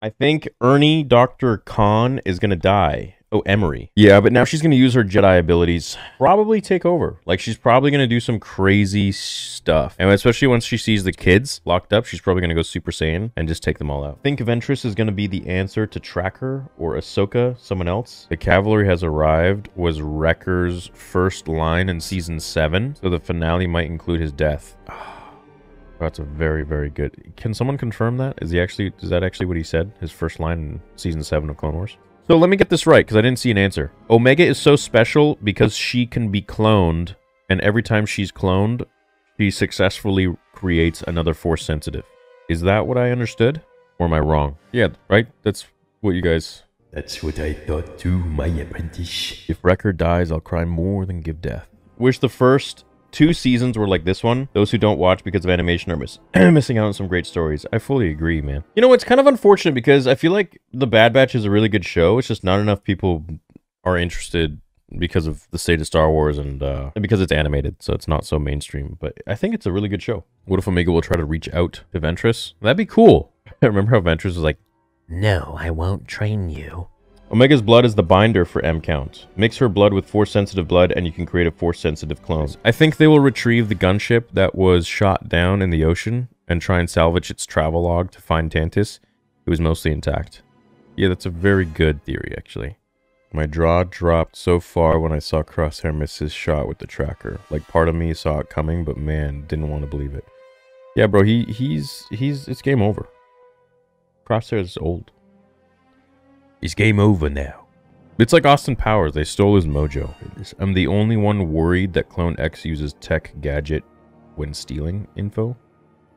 I think Ernie Dr. Khan is going to die. Oh, Emery. Yeah, but now she's going to use her Jedi abilities. Probably take over. Like, she's probably going to do some crazy stuff. And especially once she sees the kids locked up, she's probably going to go Super Saiyan and just take them all out. I think Ventress is going to be the answer to Tracker or Ahsoka, someone else. The Cavalry Has Arrived was Wrecker's first line in Season 7. So the finale might include his death. That's a very, very good... Can someone confirm that? Is that actually what he said? His first line in Season 7 of Clone Wars? So let me get this right, because I didn't see an answer. Omega is so special because she can be cloned, and every time she's cloned, she successfully creates another Force-sensitive. Is that what I understood? Or am I wrong? Yeah, right? That's what you guys... That's what I thought too, my apprentice. If Wrecker dies, I'll cry more than give death. Wish the first... 2 seasons were like this one. Those who don't watch because of animation are missing out on some great stories. I fully agree, man. You know, it's kind of unfortunate because I feel like The Bad Batch is a really good show. It's just not enough people are interested because of the state of Star Wars and because it's animated, so it's not so mainstream. But I think it's a really good show. What if Omega will try to reach out to Ventress? That'd be cool. I remember how Ventress was like, "No, I won't train you." Omega's blood is the binder for M-Count. Mix her blood with Force-sensitive blood and you can create a Force-sensitive clone. I think they will retrieve the gunship that was shot down in the ocean and try and salvage its travel log to find Tantiss. It was mostly intact. Yeah, that's a very good theory, actually. My jaw dropped so far when I saw Crosshair miss his shot with the tracker. Like, part of me saw it coming, but man, didn't want to believe it. Yeah, bro, it's game over. Crosshair is old. It's game over now. It's like Austin Powers. They stole his mojo. I'm the only one worried that Clone X uses tech gadget when stealing info.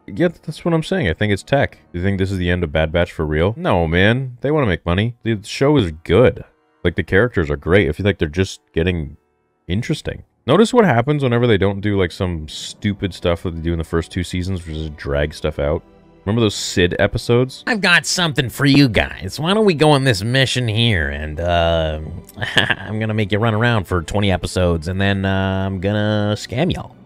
Yeah, that's what I'm saying. I think it's tech. You think this is the end of Bad Batch for real? No, man. They want to make money. The show is good. Like, the characters are great. I feel like they're just getting interesting. Notice what happens whenever they don't do, like, some stupid stuff that they do in the first 2 seasons, which is drag stuff out. Remember those Cid episodes? I've got something for you guys. Why don't we go on this mission here and, I'm gonna make you run around for 20 episodes and then, I'm gonna scam y'all.